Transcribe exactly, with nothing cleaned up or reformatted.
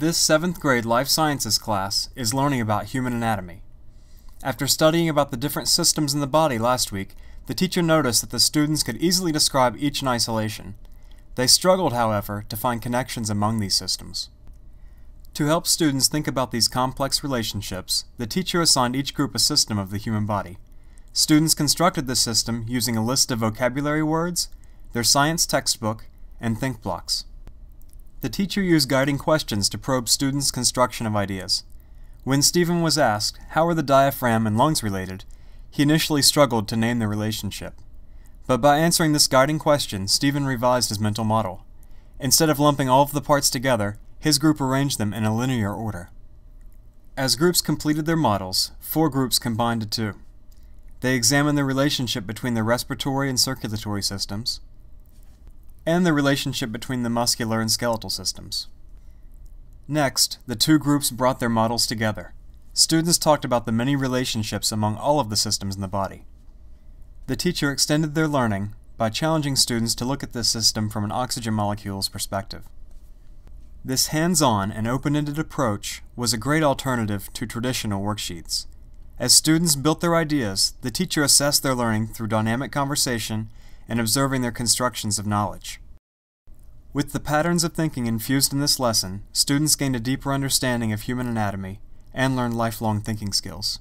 This seventh grade life sciences class is learning about human anatomy. After studying about the different systems in the body last week, the teacher noticed that the students could easily describe each in isolation. They struggled, however, to find connections among these systems. To help students think about these complex relationships, the teacher assigned each group a system of the human body. Students constructed this system using a list of vocabulary words, their science textbook, and think blocks. The teacher used guiding questions to probe students' construction of ideas. When Stephen was asked, how are the diaphragm and lungs related, he initially struggled to name the relationship. But by answering this guiding question, Stephen revised his mental model. Instead of lumping all of the parts together, his group arranged them in a linear order. As groups completed their models, four groups combined to two. They examined the relationship between the respiratory and circulatory systems, and the relationship between the muscular and skeletal systems. Next, the two groups brought their models together. Students talked about the many relationships among all of the systems in the body. The teacher extended their learning by challenging students to look at this system from an oxygen molecule's perspective. This hands-on and open-ended approach was a great alternative to traditional worksheets. As students built their ideas, the teacher assessed their learning through dynamic conversation and observing their constructions of knowledge. With the patterns of thinking infused in this lesson, students gained a deeper understanding of human anatomy and learned lifelong thinking skills.